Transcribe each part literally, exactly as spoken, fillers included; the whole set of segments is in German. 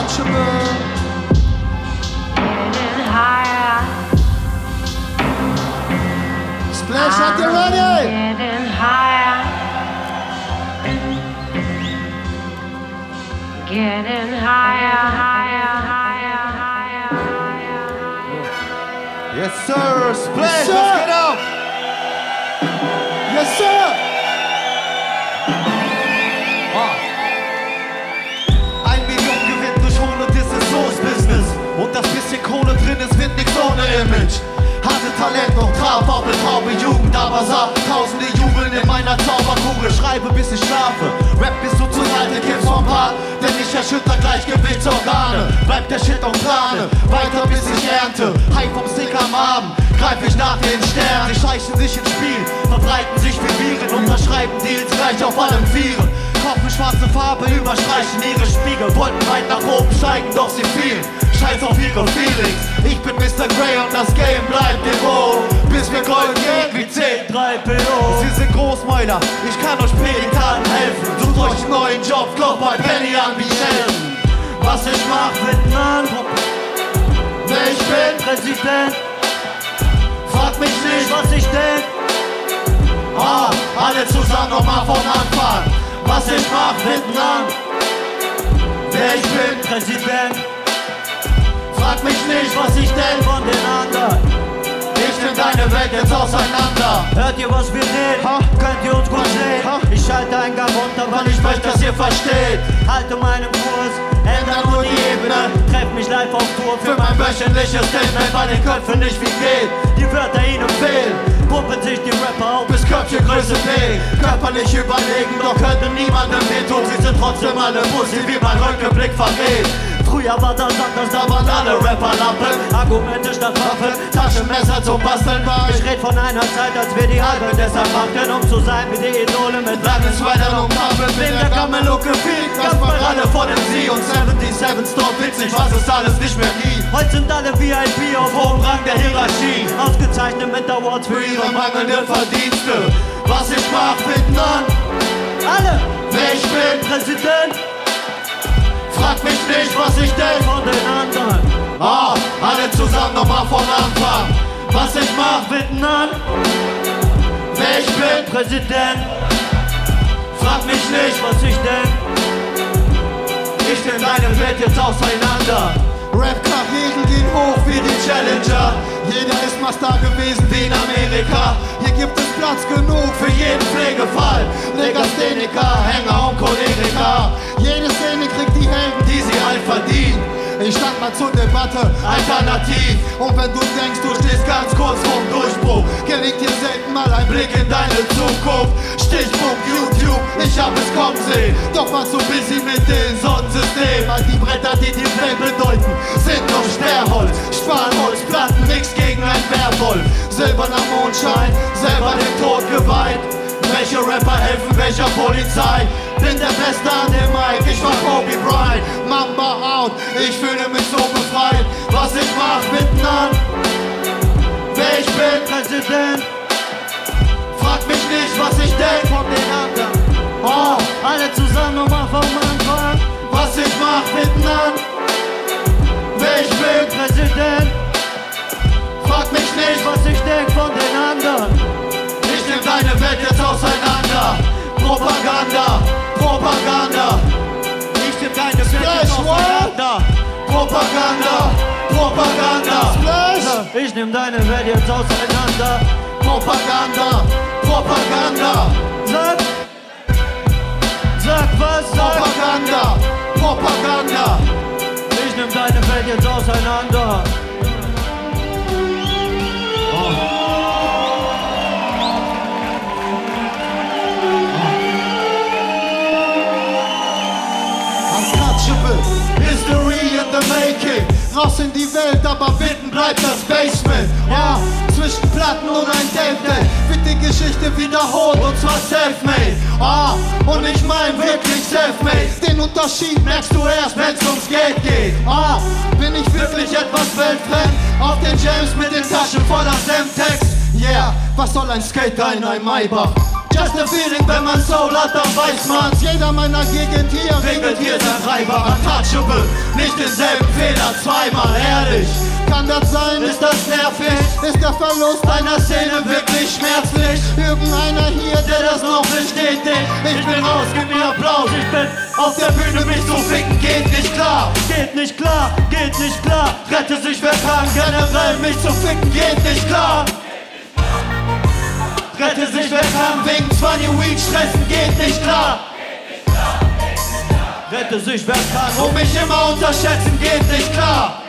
untouchable. Getting higher. Splash out there, ready. Getting higher. Getting higher, higher, higher, higher, higher. Yes, sir. Splash, yes, sir. Let's get up. Yes, sir. Und das bisschen Kohle drin ist, wird nix ohne Image. Hatte Talent und Trauer, traube Jugend, aber sah tausende Jubeln in meiner Zauberkugel. Schreibe bis ich schlafe, Rap bis du zur Seite kippst vom Part, denn ich erschütter Gleichgewichtsorgane. Bleibt der Shit auf Plane, weiter bis ich ernte. Hype vom Stick am Abend, greif ich nach den Sternen. Sie schleichen sich ins Spiel, verbreiten sich wie Viren, unterschreiben Deals gleich auf allen Vieren. Kopfen schwarze Farbe, überstreichen ihre Spiegel. Wollten weit nach oben steigen, doch sie fielen. Scheiß auf ihre Feelings. Ich bin Mister Grey und das Game bleibt im Roll, bis wir Gold gehen wie zehn drei P O. Sie sind Großmäuler, ich kann euch Pelikanen helfen. Sucht euch einen neuen Job, glaubt bei Penny an wie Sheldon. Was ich mach mit Mann, ich bin Präsident. Frag mich nicht, was ich denk. Ah, alle zusammen nochmal von Anfang. Was ich mach, hinten an, wer ich bin, Präsident. Frag mich nicht, was ich denk von den anderen. Ich nehm deine Welt jetzt auseinander. Hört ihr, was wir reden? Ha? Könnt ihr uns gut sehen? Ha? Ich schalte einen Gang runter, weil ich möchte, dass ihr versteht. Halte meinen Kurs, ändere nur die Ebene. Treff mich live auf Tour für mein wöchentliches Statement, weil den Köpfen nicht viel geht. Die Wörter ihnen fehlen. Pumpen sich die Rapper auf bis Köpfchengröße B. Körperlich überlegen, doch könnte niemandem wehtun. Sie sind trotzdem alle Pussy, wie mein Röntgenblick vergeht. Früher war das anders, da waren alle Rapper Lappen. Argumente statt Waffen, Taschenmesser zum Basteln war. Ich red von einer Zeit, als wir die Alben deshalb machten, um zu sein wie die Idole mit langen Sweatern und Waffen. Wem der Kamelucke fehlt, ganz alle vor dem Sie. Und sieben sieben Store witzig, was ist alles nicht mehr nie. Heute sind alle V I P auf hohem Rang der Hierarchie. Ausgezeichnet mit Awards für ihre mangelnden Verdienste. Was ich mach, bitten an alle, wer ich bin, Präsident. Frag mich nicht, was ich denk von den anderen. Ah, alle zusammen nochmal von Anfang. Was ich mach, bitten an wer ich bin, Präsident. Frag mich nicht, was ich denk. Ich nehm deine Welt jetzt auseinander. Rap-Karrieren gehen hoch wie die Challenger. Jeder ist mal Star gewesen wie in Amerika. Hier gibt es Platz genug für jeden Pflegefall. Legastheniker, Hänger und Choleriker. Jede Szene kriegt die Helden, die sie halt verdienen. Ich stand mal zur Debatte, alternativ. Und wenn du denkst, du stehst ganz kurz vorm Durchbruch, gelingt dir selten mal ein Blick in deine Zukunft. Stichpunkt YouTube, ich hab es kommen sehen. Doch warst du busy mit dem Sonnensystem. All die Bretter, die die Welt bedeuten, sind doch Sperrholz. Spanholz, Platten, nix gegen ein Werwolf. Silberner Mondschein, selber dem Tod geweiht. Welche Rapper helfen welcher Polizei? Bin der Beste an dem Mic, ich war Kobe Bryant. Mamba out, ich fühle mich so befreit. Was ich mach, bitten an wer ich bin, Präsident. Frag mich nicht, was ich denk von den anderen. Oh, alle zusammen und mach vom Anfang. Was ich mach, bitten an wer ich bin, Präsident. Frag mich nicht, was ich denk von den anderen. Ich nehm deine Welt jetzt auseinander. Propaganda, Propaganda. Ich nehm deine Welt jetzt auseinander. Propaganda, Propaganda. Splash! Ich nehm deine Welt jetzt auseinander. Propaganda, Propaganda. Sag, sag was? Sag. Propaganda, Propaganda. Ich nehm deine Welt jetzt auseinander. History in the making. Raus in die Welt, aber Witten bleibt das Basement. Ja, zwischen Platten und ein Dämpfen wird die Geschichte wiederholt, und zwar self-made. Ah, und ich mein wirklich self-made. Den Unterschied merkst du erst, wenn's ums Geld geht. Ah, bin ich wirklich etwas weltfremd? Auf den Jams mit den Taschen voller Sam-Text. Yeah, was soll ein Skater in einem Maybach? Just a feeling, wenn man Soul hat, dann weiß man's. Jeder meiner Gegend hier regelt hier sein Reiber. Untouchable, nicht denselben Fehler zweimal, ehrlich. Kann das sein? Ist das nervig? Ist der Verlust einer Szene wirklich schmerzlich? Irgendeiner hier, der das noch versteht, ich, ich bin raus, gib mir Applaus. Ich bin auf der Bühne, mich zu ficken geht nicht klar. Geht nicht klar, geht nicht klar. Rette sich, wer kann, generell mich zu ficken geht nicht klar. Rette sich, wer kann, wegen zwanzig Weed stressen geht nicht klar. Rette sich, wer kann, um mich immer unterschätzen geht nicht klar.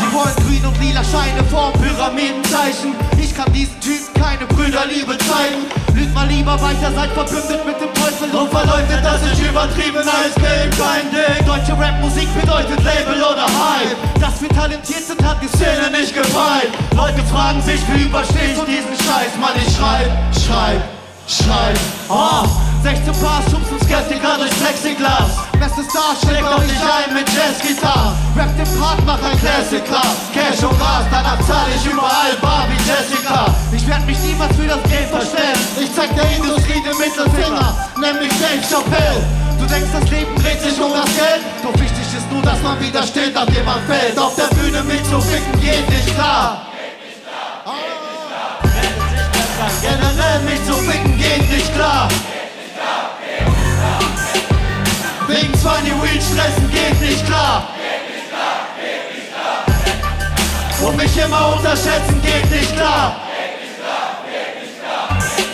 Sie wollen grün und lila Scheine vorm Pyramidenzeichen. Ich kann diesen Typen keine Brüderliebe zeigen. Lügt mal lieber weiter, seid verbündet mit dem Teufel und verleugnet, dass ich übertrieben als Game kein Ding. Deutsche Rapmusik bedeutet Label oder Hype. Dass wir talentiert sind, hat die Szene nicht gefallen. Leute fragen sich, wie übersteh ich diesen Scheiß? Mann, ich schreib, schreib, schreib. Oh. sechzehn Bars, schubsen Skeptiker durch Plexiglas. Beste Star, schlägt auf dich ein mit Jazzgitarre. Rap den Part, mach ein Klassiker. Cash und Gras, danach zahl ich überall Bar wie Jessica. Ich werd mich niemals für das Game verstellen. Ich zeig der Industrie den Mittelfinger, nenn mich Dave Chappelle. Du denkst, das Leben dreht sich um das Geld? Doch wichtig ist nur, dass man wieder steht, nachdem man fällt. Auf der Bühne mich zu ficken geht nicht klar. Geht nicht klar, geht nicht klar. Rette sich besser, generell mich zu ficken geht nicht klar. Wegen zwanzig Weed stressen geht nicht klar. Geht nicht klar, geht nicht klar. Und mich immer unterschätzen geht nicht klar. Geht nicht klar, geht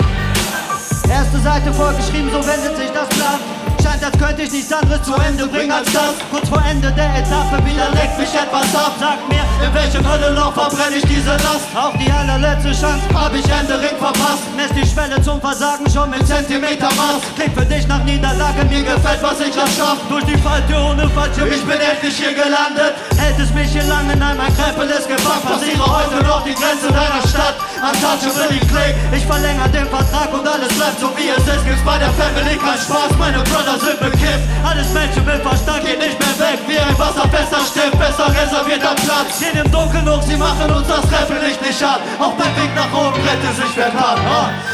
nicht klar. Erste Seite vollgeschrieben, so wendet sich das Blatt. Scheint, als könnte ich nichts anderes zu Ende bringen als das. Kurz vor Ende der Etappe wieder leckt mich etwas ab. Sagt mir, in welchem Höllenloch verbrenne ich diese Last? Auch die allerletzte Chance hab ich endlich verpasst. Mess die Schwelle zum Versagen schon mit Zentimetermaß. Klingt für dich nach Niederlage, mir gefällt, was ich das schaff. Durch die Falltür ohne Fallschirm, ich bin endlich hier gelandet. Hält es mich hier lange, nein, mein Krempel ist gefangen. Passiere heute noch die Grenze deiner Stadt. Untouchable den Klick, ich verlängere den Vertrag und alles bleibt so wie es ist. Gibt's bei der Family kein Spaß, meine Brüder sind bekifft. Alles Menschen mit Verstand geht nicht mehr weg, wie ein wasserfester Stift, besser reservierter Platz. Gehen im Dunkeln hoch, sie machen uns das Treffellicht nicht an. Auf dem Weg nach oben rette sich wer kann.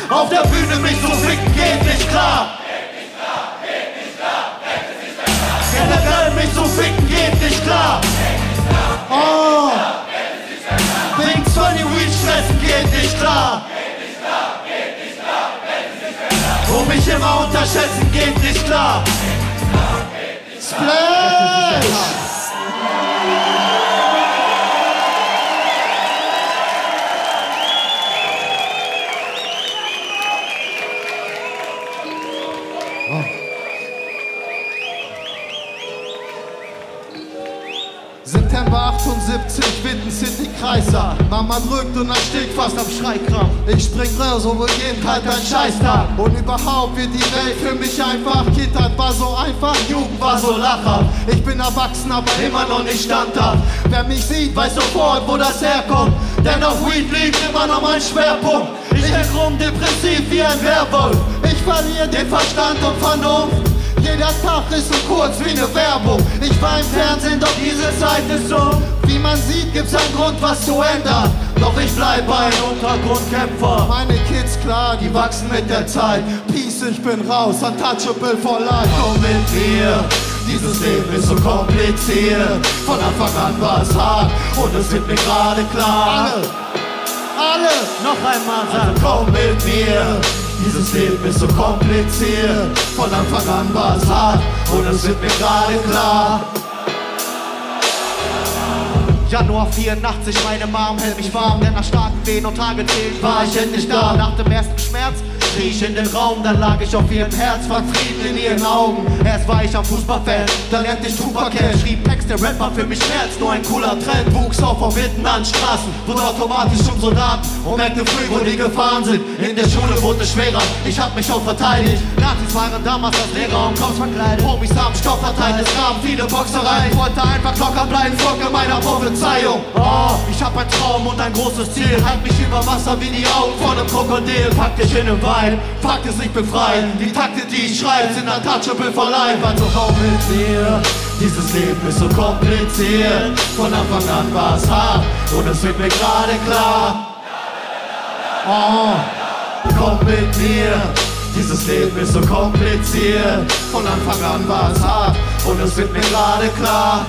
Auf der Bühne mich zu ficken geht nicht klar. Geht nicht klar, geht nicht klar, rette sich wer kann. Generell mich zu ficken geht nicht klar. Geht nicht klar, oh. Rette sich wer kann. Wegen zwanzig Weed stressen geht nicht klar. Um mich immer unterschätzen geht nicht klar. Splash! Oh. September achtundsiebzig, Witten City Kreiser. Mama drückt und erstickt fast am Schreikrampf. Ich spring raus, so beginnt halt ein Scheißtag. Und überhaupt wird die Welt für mich einfach. Kindheit war so einfach, Jugend war so lachhaft. Ich bin erwachsen, aber immer noch nicht standhaft. Wer mich sieht, weiß sofort, wo das herkommt. Denn auf Weed liegt immer noch mein Schwerpunkt. Ich bin rum, depressiv wie ein Werwolf. Ich verliere den Verstand und Vernunft. Jeder Tag ist so kurz wie eine Werbung. Ich war im Fernsehen, doch diese Zeit ist so. Wie man sieht, gibt's einen Grund, was zu ändern. Doch ich bleib ein Untergrundkämpfer. Meine Kids, klar, die wachsen mit der Zeit. Peace, ich bin raus, untouchable for life. Komm mit mir, dieses Leben ist so kompliziert. Von Anfang an war es hart und es wird mir gerade klar. Alle, alle, noch einmal sagen, also komm mit mir. Dieses Leben ist so kompliziert, von Anfang an war es hart und es wird mir gerade klar. Januar vierundachtzig, meine Mom hält mich warm, denn nach starken Wehen und Tagen zählt war ich endlich da. Nach dem ersten Schmerz schrie ich in den Raum, dann lag ich auf ihrem Herz, fand Frieden in ihren Augen. Erst war ich am Fußballfeld, dann lernte ich Tupac kennen. Schrieb Text, der Rap war für mich Schmerz, nur ein cooler Trend. Wuchs auf auf mitten an Straßen, wurde automatisch zum Soldaten und merkte früh, wo die Gefahren sind. In der Schule wurde schwerer, ich hab mich auch verteidigt. Nazis waren damals als Lehrer und Kopf verkleidet. Homies haben Stoff verteilt, es kamen viele Boxereien. Ich wollte einfach locker bleiben, folge meiner Prophezeiung. Oh, ich hab ein Traum und ein großes Ziel. Halt mich über Wasser wie die Augen von einem Krokodil. Pack dich in den Wein. Fakt ist nicht befreien, die Takte, die ich schreibe, sind untouchable for life. Also komm mit mir, dieses Leben ist so kompliziert. Von Anfang an war es hart und es wird mir gerade klar. Oh, komm mit mir. Dieses Leben ist so kompliziert. Von Anfang an war es hart und es wird mir gerade klar.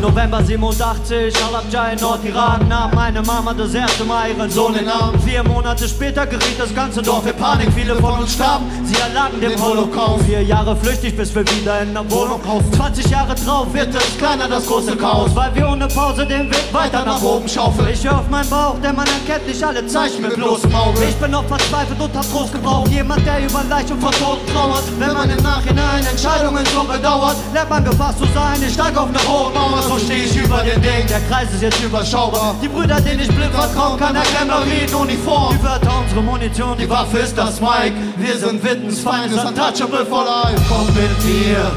November siebenundachtzig, Al-Abjah in Nordiran nahm meine Mama das erste Mal ihren Sohn in Arm. Vier Monate später geriet das ganze Dorf in Panik, viele von uns starben, sie erlagen dem Holocaust. Vier Jahre flüchtig, bis wir wieder in der Wohnung kaufen. zwanzig Jahre drauf wird es kleiner, das große Chaos, weil wir ohne Pause den Weg weiter nach oben schaufeln. Ich höre auf meinen Bauch, denn man erkennt nicht alle Zeichen mit bloßem Auge. Ich bin noch verzweifelt und hab Trost gebraucht, jemand der über Leichen von Toten trauert. Wenn man im Nachhinein Entscheidungen so bedauert, lernt man gefasst zu sein, ich steig auf eine hohe Mauer. So steh ich über den Ding, der Kreis ist jetzt überschaubar. Die Brüder, denen ich blind vertrauen kann, erklären noch wie in Uniform. Die Wörter, unsere Munition, die Waffe ist das Mike. Wir sind Wittens Feind, ist untouchable for life. Komm mit mir,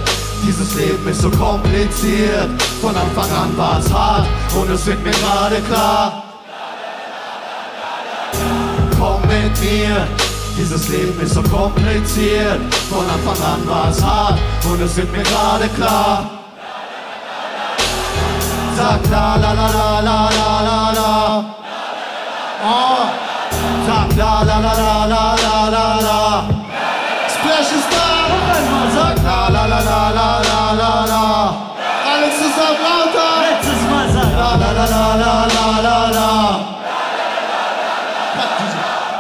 dieses Leben ist so kompliziert. Von Anfang an war es hart und es wird mir gerade klar. Komm mit mir, dieses Leben ist so kompliziert. Von Anfang an war es hart und es wird mir gerade klar. Sag la la la la la la la. Oh. Sag la la la la la la la la. Splash ist da! Sag la la la la la la la la. Alles zusammen lauter! Letztes Mal sag la la la la la la la la.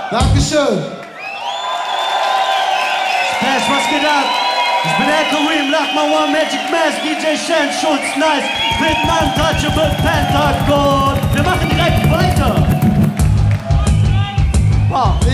Dankeschön! Splash, was geht ab? Ich bin Al Kareem, Lakmann, Magic Mask, D J Shen, Schulz, Nice, Witten Untouchable, Pentagon. Wir machen direkt weiter.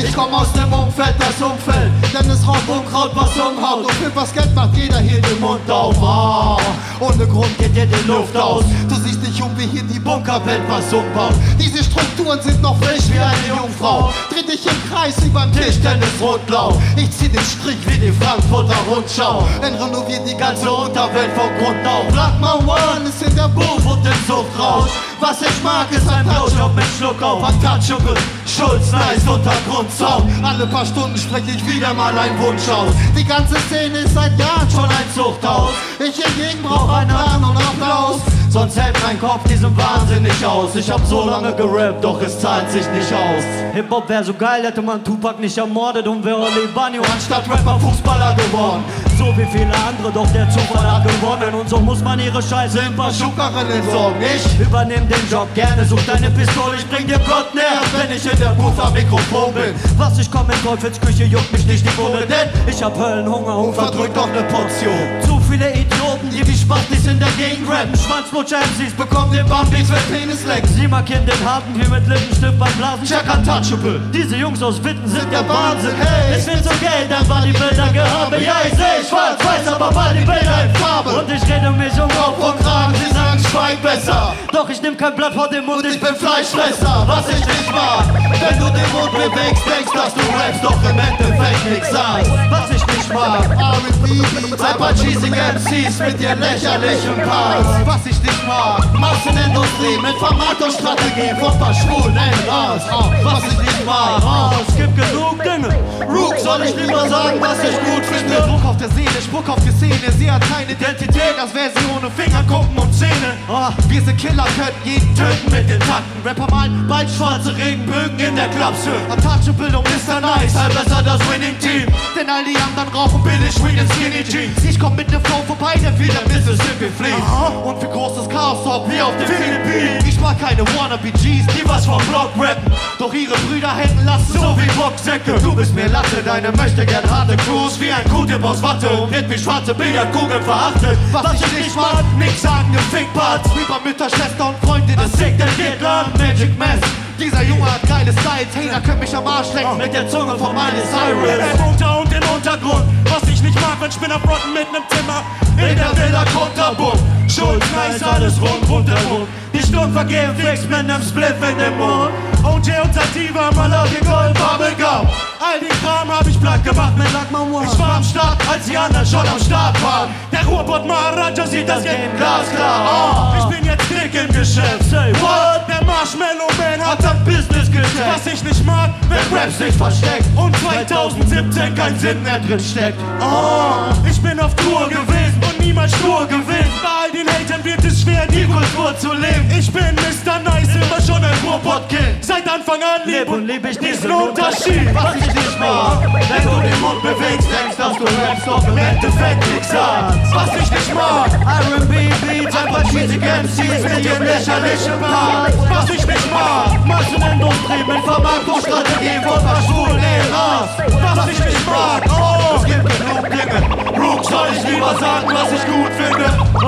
Ich komm aus dem Umfeld, das Umfeld, denn es raubt Unkraut, was umhaut. Und für was Geld macht jeder hier den Mund auf. Ah, ohne Grund geht dir die Luft aus. Du siehst nicht um, wie hier die Bunkerwelt was umbaut. Diese Strukturen sind noch frisch wie eine Jungfrau. Dreh dich im Kreis wie beim Tischtennis-Rundlauf. Ich zieh den Strich wie die Frankfurter Rundschau. Denn renoviert die ganze Unterwelt vom Grund auf. Lakmann One ist in der Booth und im Suchtrausch. Was ich mag, ist ein Blauschau mit Schluck auf. Untouchable, Schulz, Nice, Untergrundsound. Alle paar Stunden spreche ich wieder mal einen Wunsch aus. Die ganze Szene ist seit Jahren schon ein Zuchthaus. Ich hingegen brauch einen Hahn und Applaus. Sonst hält mein Kopf diesen Wahnsinn nicht aus. Ich hab so lange gerappt, doch es zahlt sich nicht aus. Hip-Hop wär so geil, hätte man Tupac nicht ermordet und wäre Lebanio anstatt Rapper Fußballer geworden. So wie viele andere, doch der Zufall hat gewonnen. Und so muss man ihre Scheiße in Paschukaren entsorgen. Ich übernehm den Job gerne, such deine Pistole, ich bring dir Gott näher, wenn ich in der Booth am Mikrofon bin. Was ich komm in Teufelsküche, juckt mich nicht die Bohne, denn ich hab Höllenhunger und verdrückt noch ne Portion. Zu viele Idioten, die wie Spastis in der Gegend rappen. Schwanzflutscher M Cs bekommen den Bambis, wenn Penis leckt. Sie markieren den Haken hier mit Lippenstift beim Blasen. Check untouchable. Diese Jungs aus Witten sind der Wahnsinn. Hey, ich find's okay, dann war die Bilder gehabe. Ja, ich seh schwarz-weiß, aber war die Bilder in Farbe. Und ich rede mich um Kopf und Kragen, sie sagen, schweig besser. Doch ich nehm kein Blatt vor den Mund, ich bin Fleischfresser. Was ich nicht mag, wenn du den Mund bewegst, denkst, dass du rappst, doch im Endeffekt nix sagst. Was ich nicht mag, R and B, ein paar cheesy M Cs mit ihren lächerlichen Parts. Was ich nicht mag, Massenindustrie mit Vermarktungsstrategie von paar Schwulen in Rass. Was ich nicht mag, oh, es gibt genug Dinge. Rook, soll ich lieber sagen, was ich gut finde? Druck auf der Seele, Spuck auf die Szene, sie hat keine Identität, als wäre sie ohne Finger, Gucken und Zähne. Oh, wir sind Killer, können jeden töten mit den Takten. Rapper malen bald schwarze Regenbögen in der Klapshöhe. Untouchable und Mister Nice, halt besser das Winning Team. Denn all die anderen rauchen billig Weed in Skinny Jeans. Ich komm mit ne Flow vorbei, der wie der Mississippi fließt. Und für großes Chaos sorgt wie auf den Philippinen. Ich mag keine Wannabe-Gs, die was vom Block rappen, doch ihre Brüder hängen lassen, so wie Boxsäcke. Du bist mir Latte, deine möchte gern harte Crews wie ein Kuhtipp aus Watte und wird wie schwarze Billardkugeln verachtet. Was, was ich nicht mag, nix sagen im Fickparts. Über Mütter, Schwester und Freunde, das Sick, der geht lang. Magic Mask, dieser Junge hat geile Styles. Hater können mich am Arsch lecken mit der Zunge von Miley Cyrus. Im Unter- und im Untergrund, was ich nicht mag, wenn Spinner brotten mit nem Zimmer. In der Villa Konterbunt, Schuld, Nice, alles rund, rundherum. Die Stirn vergehen, fix mit nem Spliff in dem Mund. O J und Sativa, Malawi, Gold, Bubblegum. All den Kram hab ich platt gemacht mit Lakmann One. Ich war am Start, als die anderen schon am Start waren. Der Ruhrpott Maharaja sieht das Game glasklar. Ich bin jetzt dick im Geschäft. Say what? Der Marshmallow Man hat sein Business gecheckt. Was ich nicht mag, wenn Raps nicht versteckt und zweitausendsiebzehn kein Sinn mehr drin steckt. Oh, ich bin auf Tour gewesen und nie niemals Spur gewinnt. Bei all den Eltern wird es schwer, die Kultur zu leben. Ich bin Mister Nice, immer schon ein Ruhrpott-Kind. Seit Anfang an lebe und lebe ich diesen Unterschied. Was ich nicht mag, wenn du den Mund bewegst, denkst, dass du hörst, doch im Endeffekt nix sagst. Was ich nicht mag, R and B Beats, ein paar cheesy M Cs mit ihrem lächerlichen Part. Was ich nicht mag, Massen und Umtrieben, Vermarktungsstrategien von Schullehrers. Was ich nicht mag, oh, es gibt genug Dinge. Brooks, soll ich lieber sagen, was ich gut finde? Oh,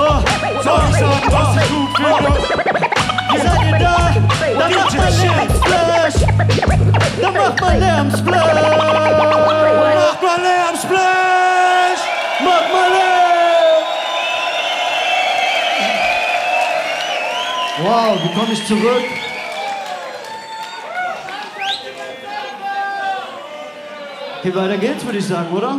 soll ich sagen, was ich gut finde? Ihr seid ihr da? Dann macht man Lärm, Splash! Dann macht man Lärm, Splash! Macht man Lärm, Splash! Macht man Lärm! Wow, wie komme ich zurück? Okay, weiter geht's, würde ich sagen, oder?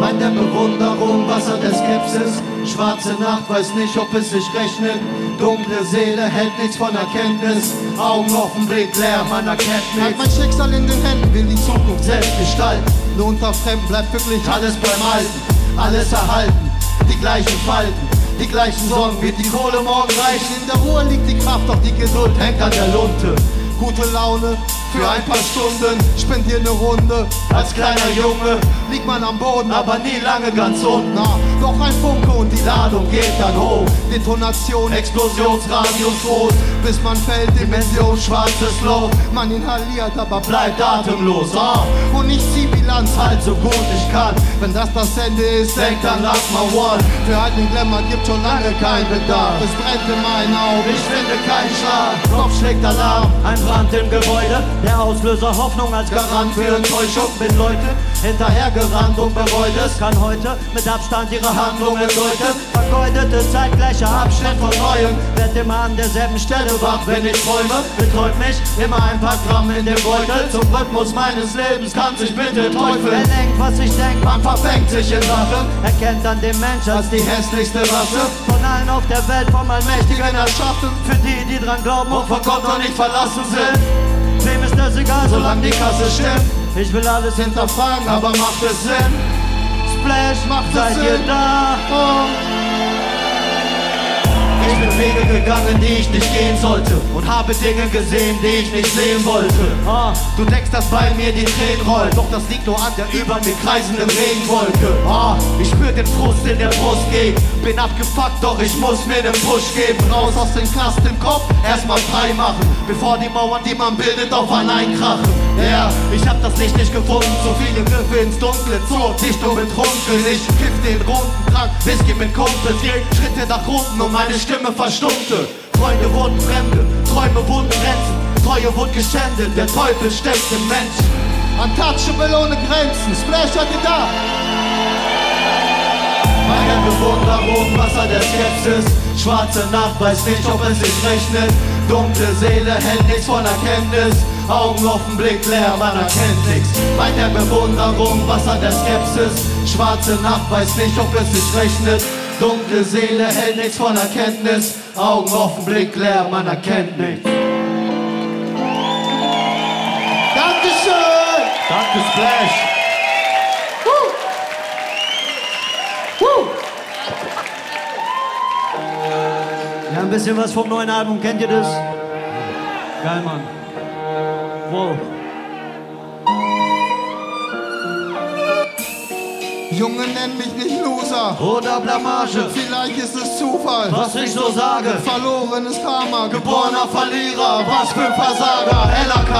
Bei der Bewunderung, Wasser der Skepsis. Schwarze Nacht, weiß nicht, ob es sich rechnet. Dunkle Seele hält nichts von Erkenntnis. Augen offen, Blick leer, man erkennt nichts. Hat mein Schicksal in den Händen, will die Zukunft selbst gestalten. Nur unter Fremden bleibt wirklich alles beim Alten. Alles erhalten, die gleichen Falten, die gleichen Sorgen, wird die Kohle morgen reichen. In der Ruhe liegt die Kraft, doch die Geduld hängt an der Lunte. Gute Laune für ein paar Stunden, spinnt hier eine Runde. Als kleiner Junge liegt man am Boden, aber nie lange ganz unten. Doch ein Funke und die Ladung geht dann hoch. Detonation, Explosionsradius rot, bis man fällt, Dimension, schwarzes Loch. Man inhaliert, aber bleibt atemlos. Und ich zieh Bilanz halt so gut ich kann. Wenn das das Ende ist, denkt an Lakmann One. Für alten Glamour gibt schon lange keinen Bedarf. Es brennt in meinen Augen, ich finde keinen Schlag. Kopf schlägt Alarm, ein Brand im Gebäude. Der Auslöser Hoffnung als Garant für Enttäuschung. Bin Leute hinterhergerannt und bereut es. Kann heute mit Abstand ihre Handlungen deuten. Vergeudete Zeit, gleicher Abschnitt von Neuem. Werd immer an derselben Stelle wach, wenn ich träume. Betreut mich immer ein paar Gramm in dem Beutel. Zum Rhythmus meines Lebens kann sich bitte teufeln. Er denkt, was ich denk, man verfängt sich in Sachen. Erkennt an dem Mensch als die hässlichste Rasse von allen auf der Welt, vom allmächtigen Erschaffen. Für die, die dran glauben und von Gott noch nicht verlassen sind. Wem ist das egal, solange die Kasse stimmt? Ich will alles hinterfragen, aber macht es Sinn? Splash, macht es Sinn? Seid ihr da? Ich bin Wege gegangen, die ich nicht gehen sollte, und habe Dinge gesehen, die ich nicht sehen wollte. Ah, du denkst, dass bei mir die Tränen rollen, doch das liegt nur an der über mir kreisenden Regenwolke. Ah, ich spür den Frust in der Brust gehen, bin abgefuckt, doch ich muss mir den Push geben. Raus aus den Kasten im Kopf, erstmal frei machen, bevor die Mauern, die man bildet, auf allein krachen. Ja, yeah, ich hab das Licht nicht gefunden, so viele Griffe ins Dunkle, zog dich nur mit Runkeln. Ich kiff den runden Trank, Whisky mit Kumpels, Schritte nach unten und meine Stimme verstummte. Freunde wurden Fremde, Träume wurden Grenzen, Treue wurde geschändet, der Teufel steckt im Menschen. Untouchable ohne Grenzen, Splash, seid ihr da? Meine Bewunderung, Wasser der Skepsis. Schwarze Nacht, weiß nicht, ob es sich rechnet. Dunkle Seele hält nichts von Erkenntnis. Augen offen, Blick leer, man erkennt nichts. Bei der Bewunderung, Wasser der Skepsis. Schwarze Nacht, weiß nicht, ob es sich rechnet. Dunkle Seele hält nichts von Erkenntnis. Augen offen, Blick leer, man erkennt nichts. Dankeschön! Danke, Splash! Woo. Woo. Ja, ein bisschen was vom neuen Album, kennt ihr das? Geil, Mann. Wow. Junge, nenn mich nicht Loser oder Blamage. Vielleicht ist es Zufall, was ich so sage. Verlorenes Karma, geborener Verlierer. Was für ein Versager, L A K.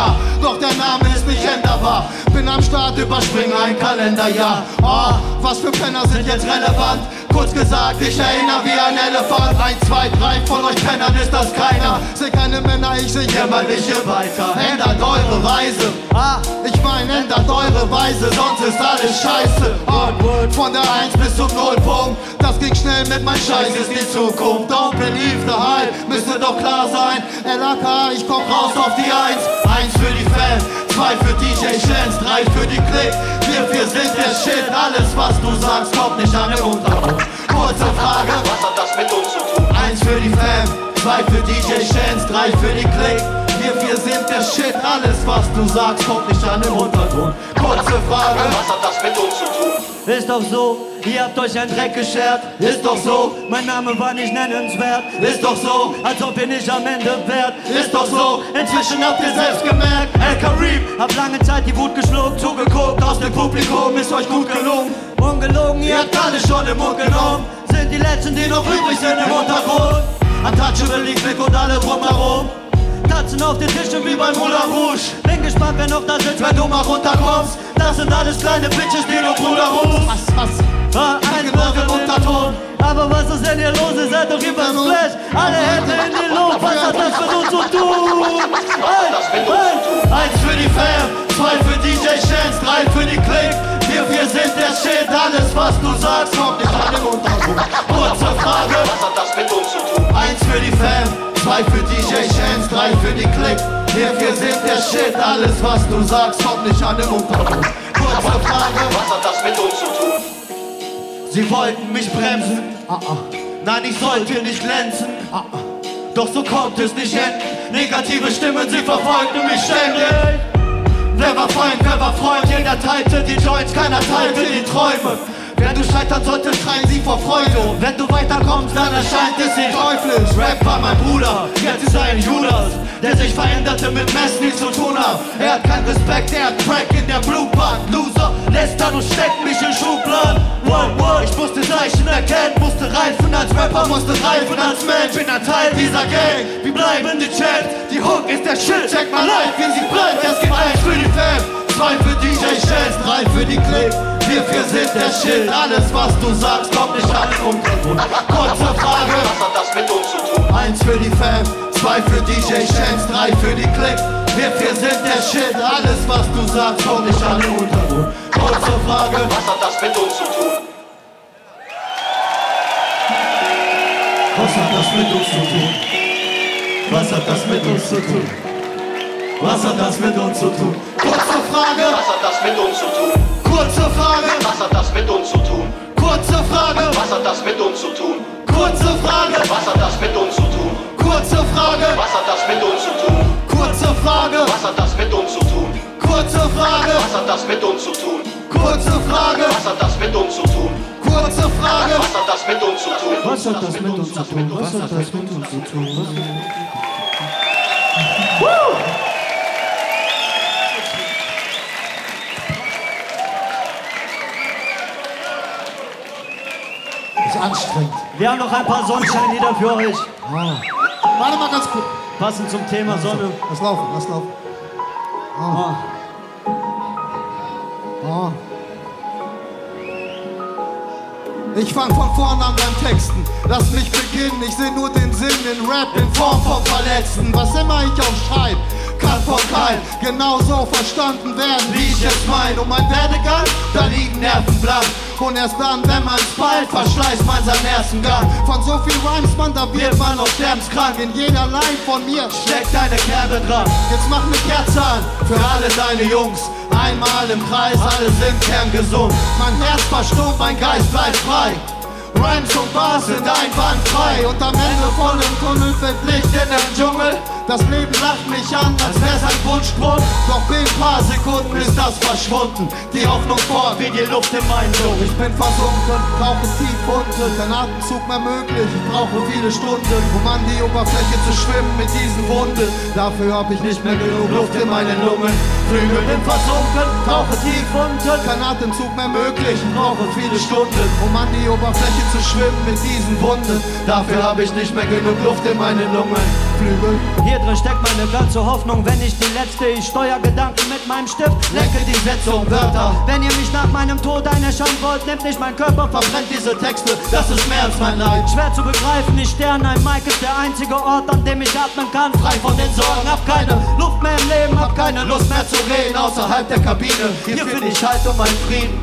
Doch der Name ist nicht änderbar. Bin am Start, überspringe ein Kalenderjahr. Oh, was für Penner sind jetzt relevant? Kurz gesagt, ich erinnere wie ein Elefant. Ein, zwei, drei, von euch Pennern ist das keiner. Seh keine Männer, ich seh jämmerliche weiter. Ändert eure Weise. Ah, ich mein, ändert eure Weise, sonst ist alles scheiße. Und von der Eins bis zum Nullpunkt, das ging schnell mit mein Scheiß ist die Zukunft. Don't believe the hype, müsste doch klar sein. L A K, ich komm raus auf die Eins. Eins für die Fans, zwei für D J Shen, drei für die Klicks. Wir vier sind der Shit, alles was du sagst, kommt nicht an den Untergrund. Kurze Frage, was hat das mit uns zu tun? Eins für die Fans, zwei für D J Shen, drei für die Klicks. wir, wir sind der Shit. Alles, was du sagst, kommt nicht an den Untergrund. Kurze Frage, was hat das mit uns zu tun? Ist doch so, ihr habt euch einen Dreck geschert. Ist doch so, mein Name war nicht nennenswert. Ist doch so, als ob ihr nicht am Ende wärt. Ist doch so, inzwischen habt ihr selbst gemerkt. Al Kareem, hab lange Zeit die Wut geschluckt. Zugeguckt aus dem Publikum, ist euch gut gelungen. Ungelogen, ihr habt alles schon im Mund genommen. Sind die Letzten, die noch übrig sind im Untergrund. Untouchable liegt weg und alle drumherum. Tatzen auf den Tischen wie beim Moulin Rouge. Bin gespannt, wer noch da sitzt, wenn du mal runterkommst. Das sind alles kleine Bitches, die nur Bruder rufen. Was, was? War eingebaut im Unterton. Aber was ist denn hier los? Ihr seid doch hier beim Splash. Alle Hände in die Luft, was hat das mit uns zu tun? Eins, eins, eins für die Fam, zwei für D J Shen, drei für die Click. Wir, wir sind der Shit, alles was du sagst, kommt nicht an den Unterton. Kurze Frage, was hat das mit uns zu tun? Eins für die Fam, zwei für D J Shens, drei für die Klick. Wir, wir sind der Shit, alles was du sagst, kommt nicht an den Untergrund. Kurze Frage, was hat das mit uns zu tun? Sie wollten mich bremsen, ah, ah. Nein, ich sollte nicht glänzen, ah, ah. Doch so kommt es nicht enden. Negative Stimmen, sie verfolgten mich ständig. Wer war Feind, wer war Freund? Jeder teilte die Joints, keiner teilte die Träume. Wenn du scheitern solltest, schreien sie vor Freude. Und wenn du weiterkommst, dann erscheint es nicht teuflisch. Rap war mein Bruder, jetzt ist er ein Judas, der sich veränderte, mit Mess nichts zu tun hat. Er hat keinen Respekt, er hat Crack in der Blutbahn. Loser, lästern und steckt mich in Schubladen. Ich musste Leichen erkennen, musste reifen als Rapper, musste reifen als Mensch. Bin ein Teil dieser Gang, wir bleiben die Champs. Die Hook ist der Shit, check mal live, wie sie bleibt. Es gibt eins für die Fans, zwei für D J Shells, drei für die Clip. Wir, wir sind der Shit. Alles, was du sagst, kommt nicht an den Untergrund. Kurze Frage, was hat das mit uns zu tun? Eins für die Fam, zwei für D J Shells, drei für die Clip. Wir, wir sind der Shit. Alles, was du sagst, kommt nicht an den Untergrund. Kurze Frage, was hat das mit uns zu tun? Was hat das mit uns zu tun? Was hat das mit uns zu tun? Was hat das mit uns zu tun? Kurze Frage, was hat das mit uns zu tun? Kurze Frage, was hat das mit uns zu tun? Kurze Frage, was hat das mit uns zu tun? Kurze Frage, was hat das mit uns zu tun? Kurze Frage, was hat das mit uns zu tun? Kurze Frage, was hat das mit uns zu tun? Kurze Frage, was hat das mit uns zu tun? Kurze Frage, was hat das mit uns zu tun? Kurze Frage, was hat das mit uns zu tun? Was hat das mit uns zu tun? Was hat das mit uns zu tun? Anstrengend. Wir haben noch ein paar Sonnenscheinlieder für euch. Ah. Warte mal ganz kurz. Passend zum Thema Sonne. Lass laufen, lass laufen. Ah. Ah. Ich fang von vorn an beim Texten, lass mich beginnen. Ich seh nur den Sinn in Rap in Form von Verletzten. Was immer ich auch schreib, kann von keinem genauso verstanden werden, wie ich es mein. Um mein Werdegang, da liegen Nerven blank. Und erst dann, wenn man's bald verschleißt, man seinen ersten Gang. Von so viel Rhymes, man, da wird man auf sterbenskrank. In jeder Line von mir steckt eine Kerbe dran. Jetzt mach ne Kerze an, für alle deine Jungs. Einmal im Kreis, alle sind kerngesund. Mein Herz verstummt, mein Geist bleibt frei. Rhymes und Bars sind einwandfrei. Und am Ende voll im Tunnel, verpflichtet in dem Dschungel. Das Leben lacht mich an, als wär's ein Wunschgrund. Doch in paar Sekunden ist das verschwunden. Die Hoffnung fort, wie die Luft in meinen Lungen. Ich bin versunken, tauche tief unten. Kein Atemzug mehr möglich, ich brauche viele Stunden, um an die Oberfläche zu schwimmen mit diesen Wunden. Dafür hab ich nicht mehr genug Luft in meinen Lungen. Flügel bin versunken, tauche tief unten. Kein Atemzug mehr möglich, ich brauche viele Stunden, um an die Oberfläche zu schwimmen mit diesen Wunden. Dafür hab ich nicht mehr genug Luft in meinen Lungen. Flügel. Hier drin steckt meine ganze Hoffnung, wenn ich die letzte, ich steuer Gedanken mit meinem Stift, lenke die Sätze und Wörter. Wenn ihr mich nach meinem Tod einerschauen wollt, nehmt nicht meinen Körper, verbrennt diese Texte, das ist mehr als mein Leid. Schwer zu begreifen, ich sterbe, ein Mic ist der einzige Ort, an dem ich atmen kann. Frei von den Sorgen, hab keine Luft mehr im Leben, hab keine Lust mehr zu reden, außerhalb der Kabine. Hier finde ich Halt und meinen Frieden.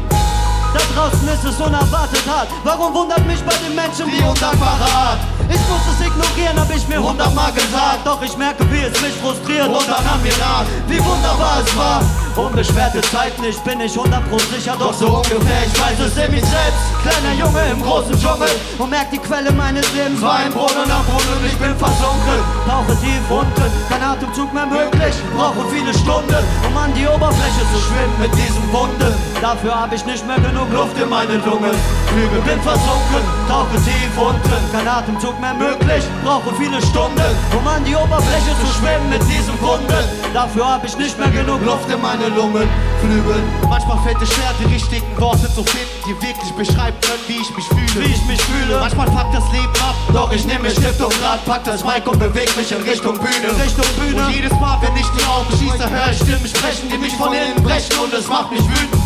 Da draußen ist es unerwartet hart. Warum wundert mich bei den Menschen die undankbare Art? Ich muss es ignorieren, hab ich mir hundertmal gesagt. Doch ich merke, wie es mich frustriert und dann an mir naht. Wie wunderbar es war. Unbeschwerte Zeit nicht, bin ich hundert Pro sicher, doch so ungefähr, ich weiß es in mich selbst. Kleiner Junge im großen Dschungel und merk, die Quelle meines Lebens war ein Brunnen am Brunnen. Ich bin versunken, tauche tief unten, kein Atemzug mehr möglich, brauche viele Stunden, um an die Oberfläche zu schwimmen mit diesem Wunden. Dafür hab ich nicht mehr genug Luft in meinen Lungen. Flüge bin versunken, tauche tief unten, kein Atemzug mehr möglich, brauche viele Stunden, um an die Oberfläche zu schwimmen mit diesem Wunden. Dafür hab ich nicht mehr genug Luft in meinen Lungen, Flügel. Manchmal fällt es schwer, die richtigen Worte zu finden, die wirklich beschreiben können, wie ich mich fühle. Wie ich mich fühle. Manchmal packt das Leben ab, doch ich nehme Stift und Rad, pack das Mic und bewege mich in Richtung Bühne. In Richtung Bühne. Und jedes Mal, wenn ich die Augen schließe, höre ich Stimmen sprechen, die mich von innen brechen, und es macht mich wütend.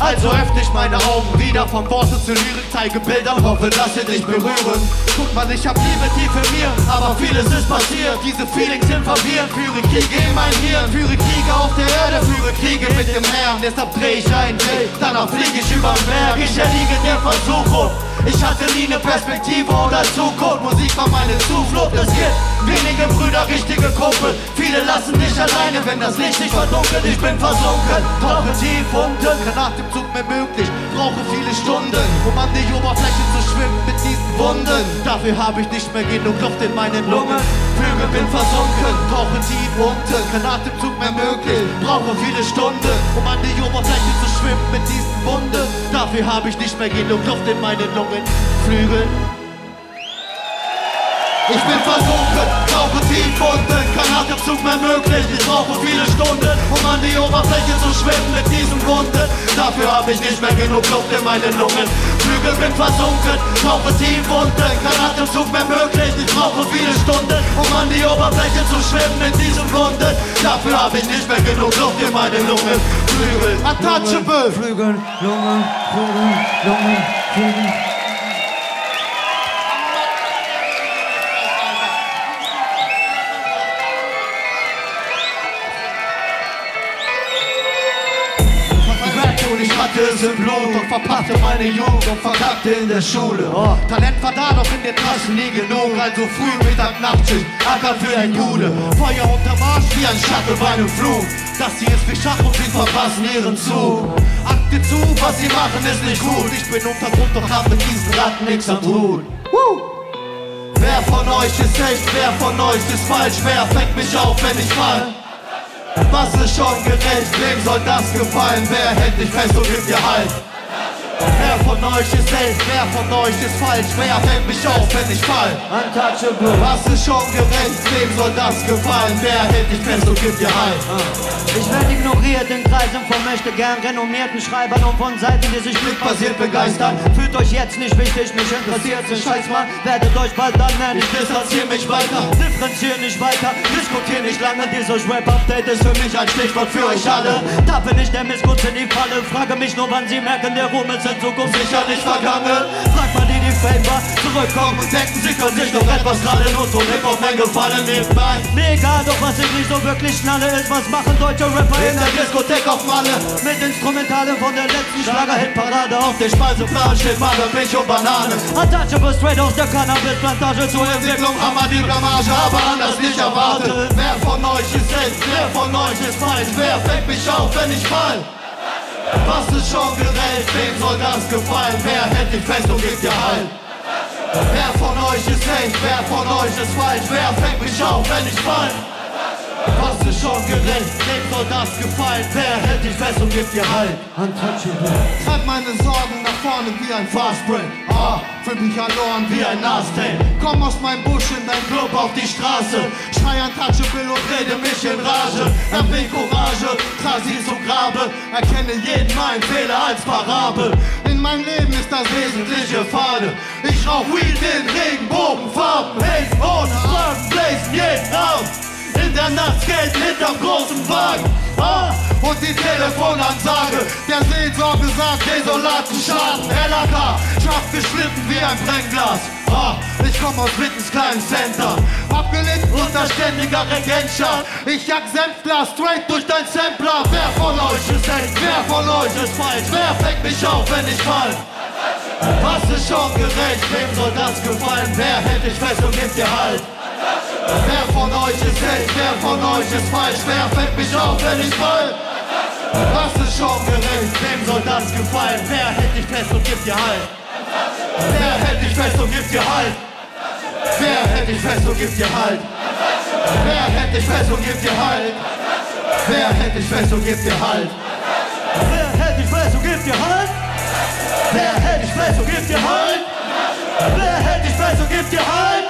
Also öffne ich meine Augen wieder, von Worte zu Lyrik, zeige Bilder, hoffe, dass sie dich berühren. Guck mal, ich hab Liebe tief in mir, aber vieles ist passiert. Diese Feelings sind verwirrt, führe Kriege in mein Hirn, führe Kriege auf der Erde, führe Kriege mit dem Herrn. Deshalb dreh ich ein Dreh, danach flieg ich überm Berg. Ich erliege der Versuchung, ich hatte nie ne Perspektive oder Zukunft. Musik war meine Zuflucht, es gibt wenige Brüder, richtige Kumpel. Viele lassen dich alleine, wenn das Licht nicht verdunkelt. Ich bin versunken, tauche tief unten, nach dem Zug mehr möglich, brauche viele Stunden, um an die Oberfläche zu schwimmen mit diesen Wunden. Dafür habe ich nicht mehr genug Luft in meinen Lungen. Flüge bin versunken, tauche tief unten, kein Atemzug mehr möglich, brauche viele Stunden, um an die Oberfläche zu schwimmen mit diesen Wunden. Dafür habe ich nicht mehr genug Luft in meinen Lungen. Flüge. Ich bin versunken, tauche tief unten, kein Atemzug mehr möglich, ich brauche viele Stunden, um an die Oberfläche zu schwimmen mit diesen Wunden. Dafür habe ich nicht mehr genug Luft in meinen Lungen. Flügel bin versunken, tauche tief unten, kein Atemzug mehr möglich, ich brauche viele Stunden, um an die Oberfläche zu schwimmen mit diesen Wunden. Dafür habe ich nicht mehr genug Luft in meinen Lungen. Flügel, Untouchable! Flügel, Lungen, Flügel, Lungen, Flügel. Es im Blut, doch verpasste meine Jugend und verkackte in der Schule. Oh. Talent war da, doch in den Taschen nie genug. Also früh, Mittag, Nachtschicht, Acker für ein Jude. Feuer unterm Arsch wie ein Schatten bei einem Flug. Das hier ist wie Schach und sie verpassen ihren Zug. Akte zu, was sie machen ist nicht gut. Ich bin unter Grund, doch hab mit diesen Ratten nix am Tun. Woo. Wer von euch ist echt, wer von euch ist falsch? Wer fängt mich auf, wenn ich fall? Was ist schon gerecht, wem soll das gefallen? Wer hält dich fest und gibt dir Halt? Wer von euch ist echt, wer von euch ist falsch? Wer fängt mich auf, wenn ich fall? Untouchable. Was ist schon gerecht, wem soll das gefallen? Wer hält dich fest und gibt dir Halt? Ich werde ignoriert in Kreisen von möchtegern renommierten Schreibern und von Seiten, die sich blickbasiert begeistern. Fühlt euch jetzt nicht wichtig, mich interessiert den Scheißmann. Werdet euch bald annehmen, ich distanziere mich weiter. Differenziere nicht weiter, diskutiere nicht lange. Dieses Rap-Update ist für mich ein Stichwort für euch alle. Tappe nicht der Missgunst in die Falle. Frage mich nur, wann sie merken, der Ruhm ist in Zukunft sicher nicht vergangen. Frag mal die, die Famer zurückkommen und denken, sie können sich noch etwas krallen und so Hip-Hop mein Gefallen nebenbei. Mir egal, doch was ich nicht so wirklich schnalle ist, was machen deutsche Rapper in der Diskothek auf Malle? Mit Instrumentalen von der letzten Schlager-Hitparade. Auf der Speiseplan steht Malle, Milch und Banane. Untouchable straight aus der Cannabis-Plantage. Zur Entwicklung haben wir die Blamage, aber anders nicht erwartet. Wer von euch ist echt, wer von euch ist falsch? Wer fängt mich auf, wenn ich fall? Was ist schon gerecht, wem soll das gefallen? Wer hält dich fest und gibt dir Halt? Wer von euch ist echt, wer von euch ist falsch? Wer fängt mich auf, wenn ich fall? Was ist schon gerecht, wem soll das gefallen? Wer hält dich fest und gibt dir Halt? Untouchable. Treib meine Sorgen nach vorne wie ein Fastbreak. Ah, fühl mich verloren wie ein Nasty. Komm aus meinem Busch in dein Club auf die Straße. Schrei Untouchable und rede mich in Rage. Hab ich Courage, trag sie zum Grabe. Erkenne jeden meinen Fehler als Parabel. In meinem Leben ist das wesentliche Fade. Ich rauch Weed in Regenbogenfarben. Haze und Farben blazen jeden Abend. In der Nacht geht hinterm großen Wagen. Ah. und die Telefonansage der Seelsorge sagt, desolaten Schaden. L A K, scharf geschnitten wie ein Brennglas. Ah, ich komm aus Wittens kleinen Center, abgelehnt unter ständiger Regentschaft. Ich jag Senfglas straight durch dein Sampler. Wer von euch ist echt, wer von euch ist falsch? Wer fängt mich auf, wenn ich fall? Was ist schon gerecht, wem soll das gefallen? Wer hält dich fest und gibt dir Halt? Wer von euch ist echt, wer von euch ist falsch? Wer fängt mich auf, wenn ich fall? Was ist schon gerecht, wem soll das gefallen? Wer hält dich fest und gibt dir Halt? Wer hält dich fest und gibt dir Halt? Wer hält dich fest und gibt dir Halt? Wer hält dich fest und gibt dir Halt? Wer hält dich fest und gibt dir Halt? Wer hält dich fest und gibt dir Halt? Wer hält dich fest und gibt dir Halt? Wer hält dich fest und gibt dir Halt?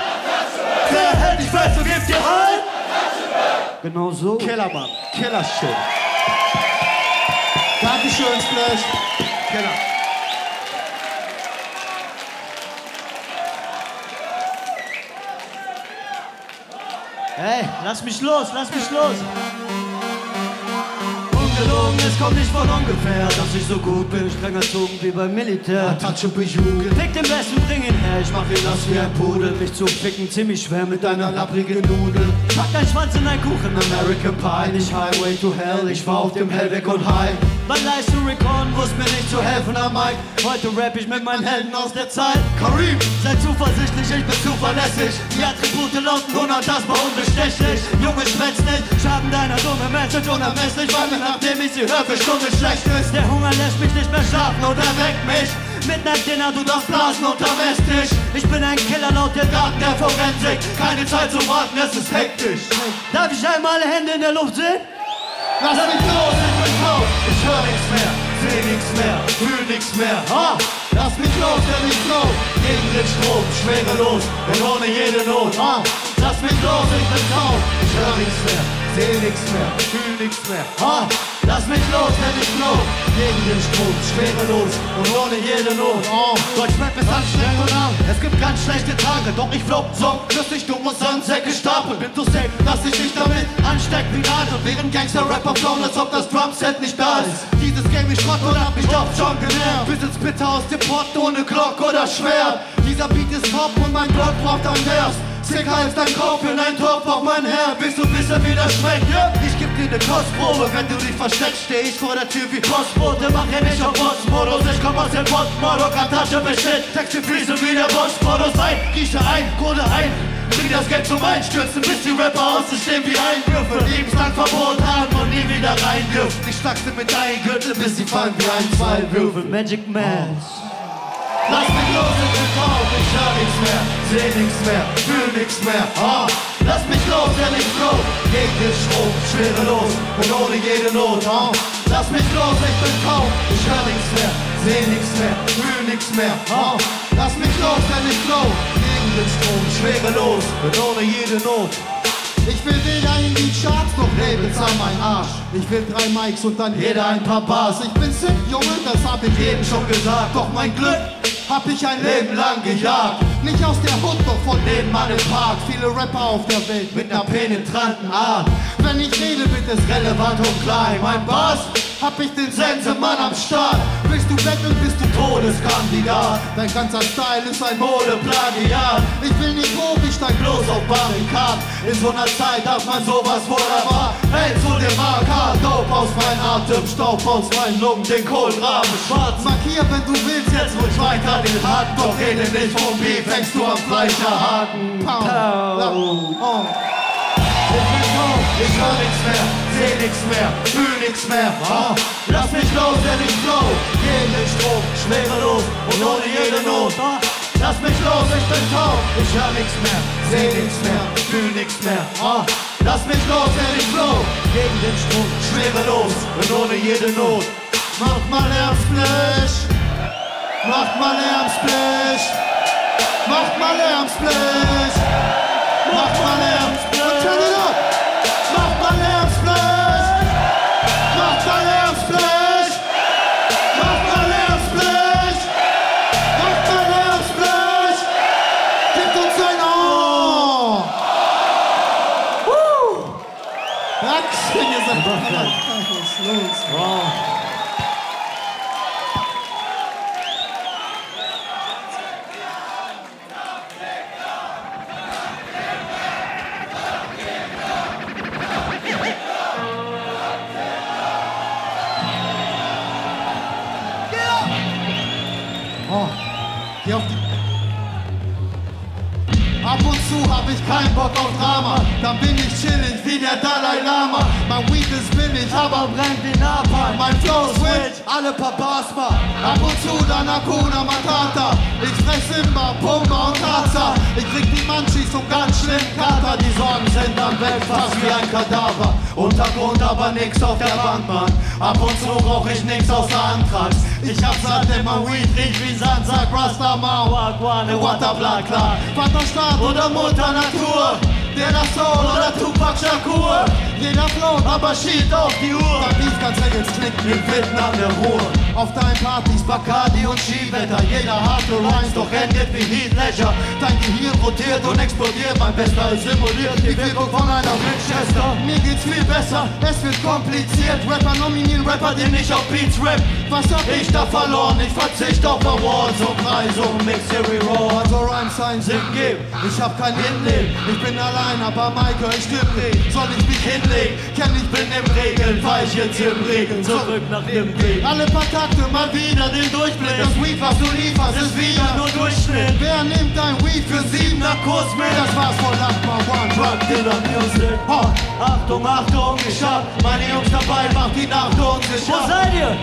Wer hält dich fest und gibt dir Halt? Genau so. Kellermann, Kellerschön. Dankeschön, Splash. Keller. Hey, lass mich los, lass mich los! Ungelogen, es kommt nicht von ungefähr, dass ich so gut bin, streng erzogen wie beim Militär. Untouchable Jugend, pick den besten, bring ihn her, ich mach ihn das wie ein Pudel. Mich zu ficken ziemlich schwer mit einer lapprigen Nudel. Pack deinen Schwanz in deinen Kuchen, American Pie, nicht Highway to Hell, ich war auf dem Hellweg und High. Mein Leist zu Recon, wusste mir nicht zu helfen am Mic. Heute rap ich mit meinen Helden aus der Zeit. Kareem, sei zuversichtlich, ich bin zuverlässig. Die Attribute lauten unantastbar, unbestechlich. Junge, schwätz nicht, Schaden deiner dumme Message unermesslich, weil mir nachdem ich sie höre, für Stunde schlecht ist. Der Hunger lässt mich nicht mehr schlafen oder weckt mich. Midnight Dinner, du darfst blasen unterm Esstisch. Ich bin ein Killer laut der Daten der Forensik. Keine Zeit zu warten, es ist hektisch. Darf ich einmal alle Hände in der Luft sehen? Lass mich los, ich bin raus, ich hör nix mehr, seh nix mehr, fühl nix mehr, ha! Lass mich los, denn ich floh, gegen den Strom, schwerelos, denn ohne jede Not, ha! Lass mich los, ich bin raus, ich hör nix mehr, seh nix mehr, fühl nix mehr, ha! Lass mich los, denn ich floh, gegen den Strom, schwerelos, und ohne jede Not, oh! Deutschrap ist anstrengend und arm, es gibt ganz schlechte Tage, doch ich floh, so flüssig, du musst an Säcke stapeln, bin du safe, dass ich dich damit ansteckt wie Nadel. Während Gangster-Rapper flown, als ob das Drumset nicht da ist. Dieses Game ich schrott und hab mich oft schon genervt. Bis ins Bitter aus dem Pott ohne Glock oder Schwert. Dieser Beat ist top und mein Glock braucht ein Vers. Sicker ist dein Kopf in ein Topf auf mein Herr. Willst du wissen, wie das schmeckt? Ja? Ich geb dir ne Kostprobe, wenn du dich versteckst, steh ich vor der Tür wie Postbote. Mach ja nicht auf Bossmodus, ich komm aus dem Bossmodus. Kartasche bestellt, Texte fließen wie der Bossmodus. Ein, rieche ein, Kohle ein. Bring das Geld zum Einstürzen, bis die Rapper aus dem System wie Einwürfe. Lebenslang Verbot haben und nie wieder rein dürfen. Ich schlagste mit deinen Gürtel, bis sie fallen wie ein, zwei Würfel. Magic Mask. Lass mich los, ich bin taub, ich hör nix mehr, seh nix mehr, fühl nix mehr, ha! Lass mich los, denn ich floh, gegen den Strom, schwerelos und ohne jede Not, ha! Lass mich los, ich bin taub, ich hör nix mehr, seh nix mehr, fühl nix mehr, ha! Lass mich los, denn ich floh, gegen den Strom, schwerelos und ohne jede Not. Ich will weder in die Charts noch Labels an mein Arsch. Ich will drei Mics und dann jeder ein paar Bars. Ich bin sick, Junge, das hab ich jedem schon gesagt. Doch mein Glück hab ich ein Leben lang gejagt. Nicht aus der Hut, doch von nebenan im Park. Viele Rapper auf der Welt mit einer penetranten Art. Wenn ich rede, wird es relevant und klar. In meinem Bass hab ich den Sensemann am Start. Bist du betteln, bist du Todeskandidat. Dein ganzer Style ist ein Modeplagiat. Ich will nicht hoch, ich steig bloß auf Barrikaden. In so einer Zeit darf man sowas wunderbar. Hey, zu dem Marker, Dope aus meinem Atem, Staub aus meinen Lungen, den Kohlenraben schwarz. Markier, wenn du willst, jetzt ruhig weiter den Haken. Doch rede nicht vom Beef, hängst du am Fleischerhaken. Ich hör nix mehr, seh nix mehr, fühl nix mehr, ha! Lass mich los, denn ich floh, gegen den Strom, schwerelos und ohne jede Not, ha! Lass mich los, ich bin taub, ich hör nix mehr, seh nix mehr, fühl nix mehr, ha! Lass mich los, denn ich floh, gegen den Strom, schwerelos und ohne jede Not. Mach mal Lärm, Splash! Mach mal Lärm, Splash! Mach mal Lärm, Splash! Mach mal Lärm, Splash! Danke, in Brooklyn. Wrong. Oh, geh auf die. Ab und zu hab ich keinen Bock auf Drama, dann bin ich chillig wie der Dalai Lama. Mein Weed ist billig, aber brennt wie Napalm. Mein Flow switch, alle paar Bars mal. Ab und zu dann Hakuna Matata. Ich fress immer Pumba und Taza. Ich krieg die Manchis und ganz schlimm Kater. Die Sorgen sind dann weg, fast wie ein Kadaver. Untergrund aber nix auf der Bank, Mann. Ab und zu brauch ich nix außer Antrags. Ich hab's halt immer Weed, riech wie Sand, sag Rasta Mawa, Guane, Wata, bla, klar. Vaterstaat oder Mutter Natur, der das Soul oder Tupac Shakur. Jeder float, aber schielt auf die Uhr. Dann lief ganz Engels klingt wie Witten an der Ruhr. Auf deinen Partys Bacardi und Skiwetter. Jeder harte Lines, doch endet wie Heath Ledger. Dein Gehirn rotiert und explodiert. Mein Bester ist simuliert, die Wirkung von einer Winchester. Mir geht's viel besser, es wird kompliziert. Rapper nominieren Rapper, den ich auf Beats rap. Was hab ich da verloren? Ich verzicht auf Awards und Preise und Mixery Raw. Also Rhyme Sign Sinn geben, ich hab kein Hinleben. Ich bin allein, aber Michael, ich stimm nicht. Soll ich mich hinlegen? Kenn ich bin im Regeln, fahr ich jetzt im Regen zurück nach dem Weg. Alle paar Takte mal wieder den Durchblick. Das Weed, was du lieferst, ist wieder nur Durchschnitt. Wer nimmt dein Weed für siebener Kurs mit? Das war's von Lakmann, One Drug Dealer Music. Oh. Achtung, Achtung, ich hab meine Jungs dabei, macht die Nacht uns nicht ab. Wo seid ihr?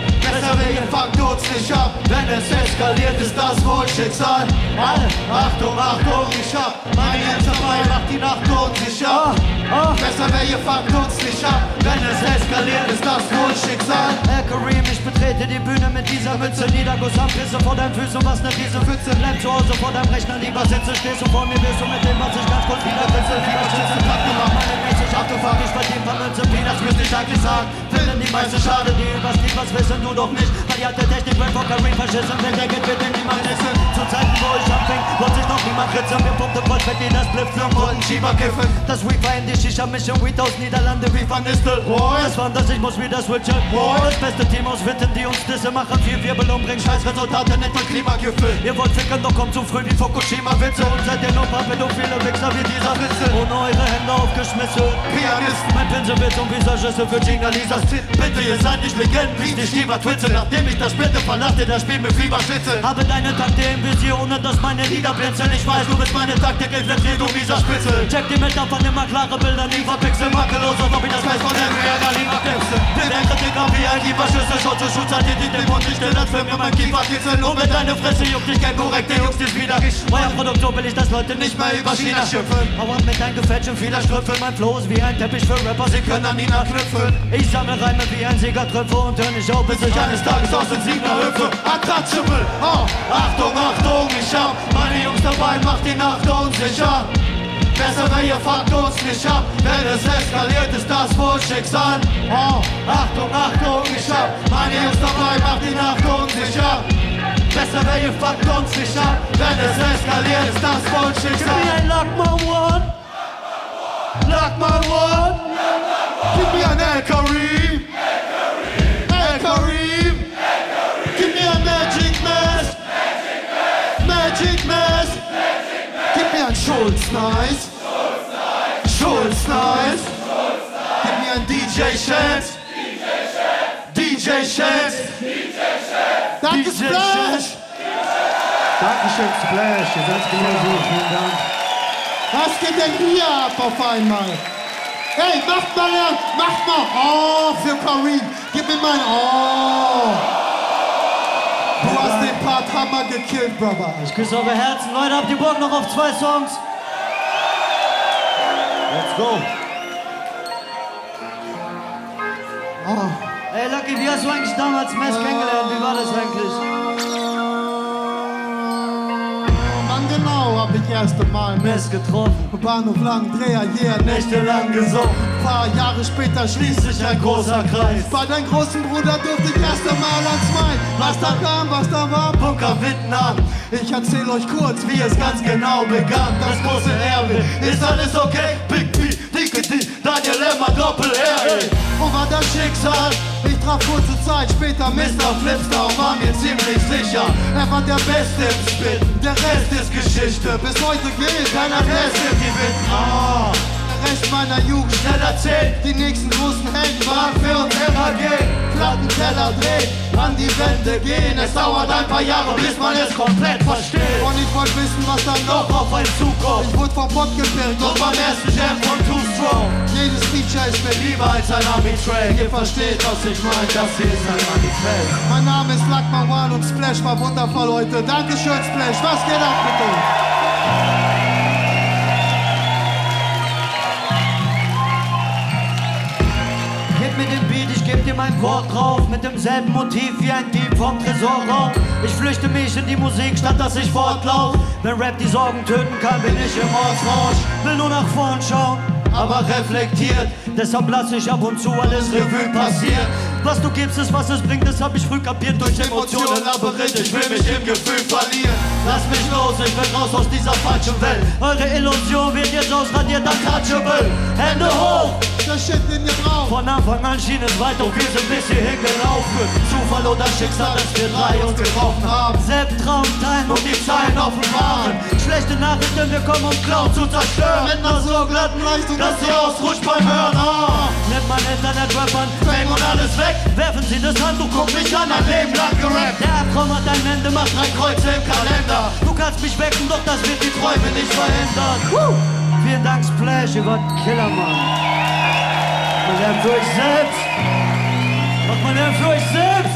Deswegen fangt uns nicht ab. Wenn es eskaliert, ist das wohl Schicksal. Alle, Achtung, Achtung, ich hab meine Jungs dabei, macht die Nacht uns nicht ab. Oh. Besser wäre ihr fangt uns nicht ab, wenn es eskaliert, ist das wohl Schicksal. Al Kareem, ich betrete die Bühne mit dieser Mütze, Niederguss, Abrisse vor deinen Füßen, was ne Riese, Fütze, bleib zu Hause vor deinem Rechner, lieber sitze, stehst du vor mir, wirst du mit dem, was ich ganz kurz wieder witze, wieder schütze, pack du mach meine Mäße, ich hab du fahr, ich verdien paar Münze, wie das müsste ich eigentlich sagen, finden die meisten schade, die übers Lied was wissen, du doch nicht, weil die alte Technik wird von Kareem verschissen, wenn der geht, wird den niemand essen, zu Zeiten, wo ich anfing, wollte ich noch niemand ritzen, wir pumpten Gold, wenn die das Bliff für einen Schieber kiffen, das Weed war in die Shisha, mich im Weed aus Niederlande, wie Van Nistel, das war das, ich muss wieder switchen, Boy. Das beste Team aus Witten, die uns Disse machen, viel Wirbel umbringen, scheiß Resultate, nicht durch Klimagipfel, ihr wollt ficken, doch kommt zu früh wie Fukushima-Witze, und seid ihr nur pädophile Wichser wie dieser Witzel, ohne eure Hände aufgeschmissen, Pianisten, mein Pinsel wird zum Visagiste für Gina Lisas Zit, bitte, ihr seid nicht Legenden, wie ich nicht lieber twitze, nachdem ich das Splitte verlasse, das Spiel mit Fieber schwitze, habe deine Takte im Visier, ohne dass meine Lieder blitzeln, ich weiß, du bist meine Taktik, infiltriert um dieser Spitze, check die Metaphern, immer klare Bilder, nie verpixeln, makellos, als ob ich das weiß von dem Ärger, lieber Knipsen, den Kritiker wie ein Kieferschüsse, Schutz und Schutz, hat ihr die Dämon, ich stelle das für mir mein Kieferkitzeln, und mit deiner Fresse juckt dich kein korrekt, der Jungs ist wieder, euer Produktion will ich, dass Leute nicht mehr über China schimpfen, aber mit deinem Gefälschen vieler Schröpfe, mein Floh ist wie ein Teppich für Rapper, sie können an ihn anknüpfen, ich sammle Reime wie ein Siegertröpfe und hör nicht auf, bis ich eines Tages aus den Siegnerhöfe, Untouchable, oh, Achtung, Achtung, ich hab meine Jungs dabei, macht die Nacht unsicher. Besser wenn ihr fuckt uns nicht ab, wenn es eskaliert, ist das wohl Schicksal. Oh, Achtung, Achtung, ich hab meine Jungs dabei, macht die Nacht unsicher. Besser wenn ihr fuckt uns nicht ab, wenn es eskaliert, ist das wohl Schicksal. Give me a Lakmann One, Lakmann One, give me an Al Kareem, Al Kareem, give me a Magic Mask, Magic Mask. Schulz, nice. Schulz, nice. Gib mir ein D J Shen. D J Shen. Danke, Splash! Dankeschön, Splash. Ihr seid wieder gut. Vielen Dank. Was geht denn hier ab auf einmal? Hey, macht mal, macht mal. Oh, für Kareem. Gib mir mein Oh. Du hast den Part Hammer gekillt, Brother. Ich küsse eure Herzen. Leute, habt ihr Bock noch auf zwei Songs? Let's go. Oh. Ey, Lucky, wie hast du eigentlich damals Mess kennengelernt? Wie war das eigentlich? Wann genau hab ich erste Mal Mess getroffen? Bahnhof Langdreher, yeah, nächtelang gesoffen. Ein paar Jahre später schließt sich ein großer Kreis. Bei deinem großen Bruder durfte ich erst einmal ans Main. Was da kam, was da war, Bunker Witten an. Ich erzähl euch kurz, wie es ganz genau begann. Das große Erbe, ist alles okay? Big P, Dicke D, Daniel Emma, Doppel R. das Schicksal. Ich traf kurze Zeit später Mister Flipstar und war mir ziemlich sicher, er war der Beste im Spit. Der Rest ist Geschichte, bis heute gilt, keiner lässt in die Wind. Ah, der Rest meiner Jugend schnell erzählt, die nächsten großen Helden waren für uns M A G. Plattenteller dreht, an die Wände gehen. Es dauert ein paar Jahre, bis man es komplett versteht. Und ich wollte wissen, was dann noch auf einen zukommt. Ich wurde vom Pott gepillt und beim ersten Jam von Too Strong. Jedes Feature ist mir lieber als ein Army-Track. Ihr versteht, was ich meine, das hier ist ein Army-Track. Mein Name ist Lakmann und Splash war wundervoll heute. Dankeschön, Splash, was geht ab mit euch? Mit dem Beat, ich geb dir mein Wort drauf, mit demselben Motiv wie ein Dieb vom Tresorraum. Ich flüchte mich in die Musik, statt dass ich fortlauf. Wenn Rap die Sorgen töten kann, bin ich im Ortsrausch. Will nur nach vorn schauen, aber reflektiert. Deshalb lass ich ab und zu alles Revue passieren. Was du gibst, ist was es bringt, das hab ich früh kapiert. Durch Emotionen, Labyrinth, ich will mich im Gefühl verlieren. Lass mich los, ich will raus aus dieser falschen Welt. Eure Illusion wird jetzt ausradiert, untouchable. Hände hoch! Der Shit in dir drauf. Von Anfang an schien es weit, doch wir sind bis hierhin gelaufen. Zufall oder Schicksal, dass wir drei uns getroffen haben. Selbst Traum teilen und die Zeilen offenbaren. Schlechte Nachrichten, wir kommen um Clown zu zerstören. Mit einer so glatten Leistung, dass sie ausrutscht beim Hören. Ah. Nennt man Internet-Rappern, Fame und alles weg. Werfen sie das Handtuch, guck mich an, ein Leben lang gerappt. Der Abkommen hat ein Ende, macht drei Kreuze im Kalender. Du kannst mich wecken, doch das wird die Träume nicht verändern. Woo. Vielen Dank, Splash, ihr wart Killer, Mann. Macht man Lärm für euch selbst? Macht man Lärm für euch selbst?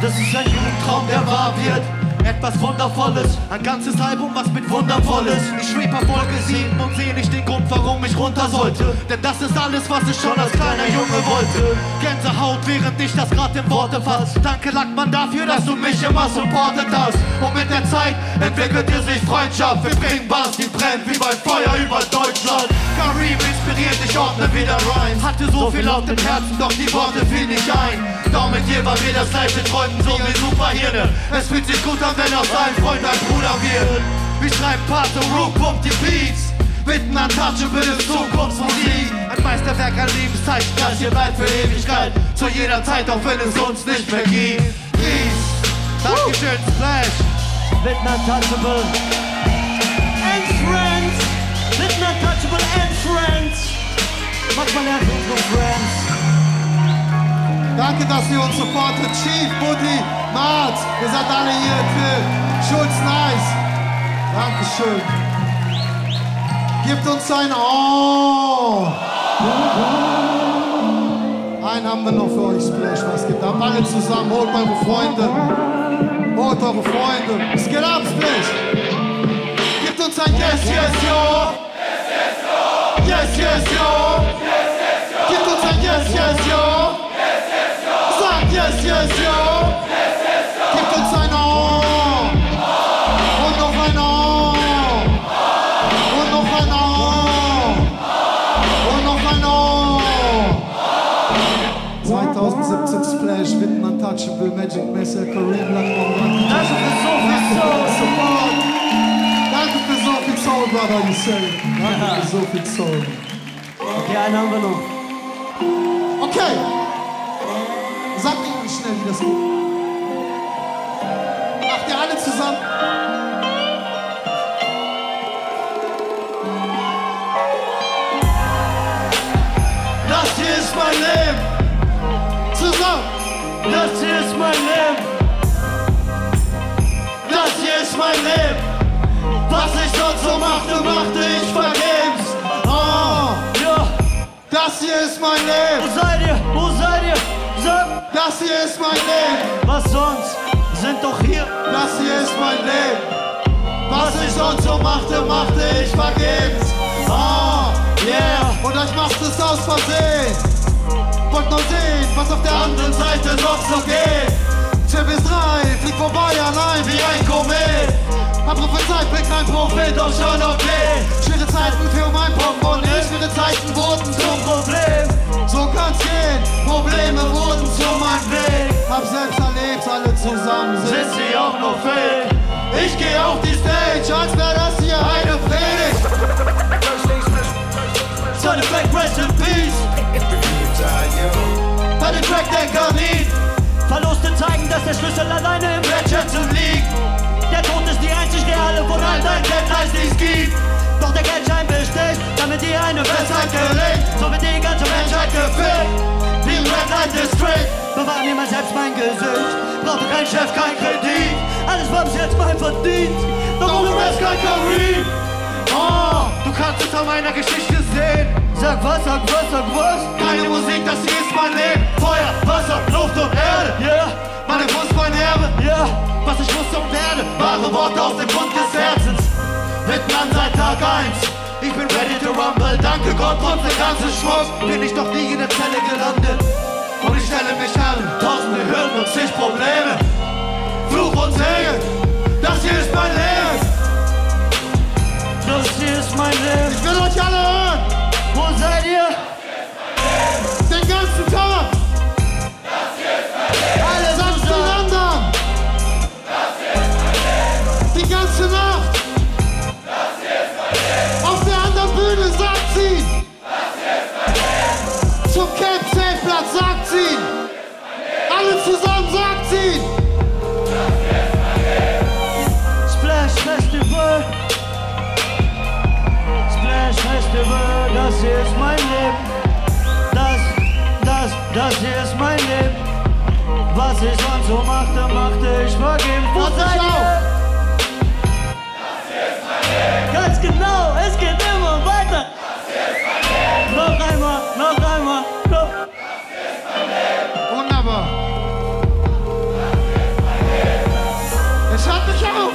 Das ist ein Jugendtraum, der wahr wird. Etwas Wundervolles, ein ganzes Album, was mit Wundervolles. Ich schrieb ab Wolke sieben und sehe nicht den Grund, warum ich runter sollte. Denn das ist alles, was ich schon als kleiner Junge wollte. Gänsehaut, während ich das gerade in Worte fass. Danke, Lakmann, dafür, dass du mich immer supportet hast. Und mit der Zeit entwickelt ihr sich Freundschaft. Wir bringen Bars, die brennen wie beim Feuer über Deutschland. Kareem inspiriert, ich ordne wieder Rhymes. Hatte so viel auf dem Herzen, doch die Worte fielen nicht ein. Damit hier war mir das Leib, wir träumten so wie Superhirne. Es fühlt sich gut an, wenn aus deinem Freund ein Bruder wird. Wir schreiben Parts und Rook pumpt die Beats. Witten Untouchable ist Zukunftsmusik. Ein Meisterwerk, ein Lebenszeichen, das hier bleibt für Ewigkeit. Zu jeder Zeit, auch wenn es uns nicht mehr gibt. Peace. Dankeschön, Splash. Witten Untouchable. And Friends. Witten Untouchable and Friends. Manchmal lernt unsere Friends. Danke, dass ihr uns supportet. Chief, Buddy, Mart, ihr seid alle hier für Schulz, Nice. Dankeschön. Gebt uns ein Oh. Einen haben wir noch für euch, Splash. Was geht ab? Alle zusammen, holt eure Freunde. Holt eure Freunde. Es geht ab, Splash. Gebt uns ein Yes, Yes, Yo. Yes, Yes, Yo. Gebt uns ein Yes, Yes, Yo. Yes, yes, yo! Yes, yes, yo! Gebt uns ein Oh! Oh! Und noch ein Oh! Oh! Und noch ein Oh! Oh! Und noch ein Oh! zweitausendsiebzehn Splash, Witten Untouchable, Magic Mask, Al Kareem, Lakmann. Danke für so viel Soul Support! Danke für so viel Soul, brother, you say! Danke für so viel Soul! Okay, einen haben wir noch. Okay! Sag mir schnell, wie das geht. Macht ihr alle zusammen? Das hier ist mein Leben. Zusammen. Das hier ist mein Leben. Das hier ist mein Leben. Was ich sonst so machte, machte ich vergebens. Oh, ja. Das hier ist mein Leben. Wo seid ihr? Wo seid ihr? Das hier ist mein Leben. Was sonst? Sind doch hier. Das hier ist mein Leben. Was, Was ich sonst so machte, machte ich vergebens. Ah, oh, yeah. Und ich machte es aus Versehen. Wollt nur sehen, was auf der anderen Seite noch so geht. Chip ist drei, fliegt vorbei allein wie ein Komet. Hab prophezeit, bin kein Prophet, doch schon okay. Schwere Zeiten für mein Problem. Schwere Zeiten wurden zum Problem. So kann's gehen, Probleme wurden zu meinem Weg. Hab selbst erlebt, alle zusammen sind sie auch nur fähig. Ich geh auf die Stage, als wär das hier eine Predigt. So the black rest in peace. Versteckt ein Kamin. Verluste zeigen, dass der Schlüssel alleine im Wertschätzung liegt. Der Tod ist die einzig reale, von all deinen Deadlines, die es gibt. Doch der Geldschein besteht, damit dir eine Festheit gelegt. So wird die ganze Menschheit gefickt. Wie im Red Light District. Bewahr niemals selbst mein Gesicht. Brauche kein Chef, kein Kredit. Alles war bis jetzt mein Verdienst. Doch ohne Rest kein Kamin. Oh, du kannst es an meiner Geschichte sehen. Sag was, sag was, sag was. Keine Musik, das hier ist mein Leben. Feuer, Wasser, Luft und Erde. Yeah. Meine Brust, mein Erbe. Yeah. Was ich wusste und werde. Wahre Worte aus dem Grund des Herzens. Witten an seit Tag eins. Ich bin ready to rumble. Danke Gott, trotz der ganzen Schmutz bin ich noch nie in der Zelle gelandet. Und ich stelle mich an tausende Hürden und zig Probleme. Fluch und Segen. Das hier ist mein Leben. Das hier ist mein Leben. Ich will euch alle hören. Wo seid ihr? Das hier ist mein Leben. Den ganzen Tag. Das hier ist mein Leben. Alle Sachen zueinander. Das hier ist mein Leben. Die ganze Nacht. Das hier ist mein Leben. Auf der anderen Bühne sagt sie. Das hier ist mein Leben. Zum Camp Safe Platz sagt sie. Alle zusammen sagt sie. Das hier ist mein Leben. Splash Festival. Das hier ist mein Leben. Das, das, das hier ist mein Leben. Was ich sonst so machte, machte ich vergeben. Wo seid ihr? Das hier ist mein Leben. Ganz genau, es geht immer weiter. Das hier ist mein Leben. Noch einmal, noch einmal, noch. Das hier ist mein Leben. Wunderbar. Das hier ist mein Leben. Es hört nicht auf.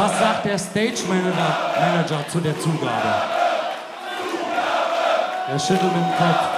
Was sagt der Stage Manager, Manager zu der Zugabe? Er schüttelt mit dem Kopf.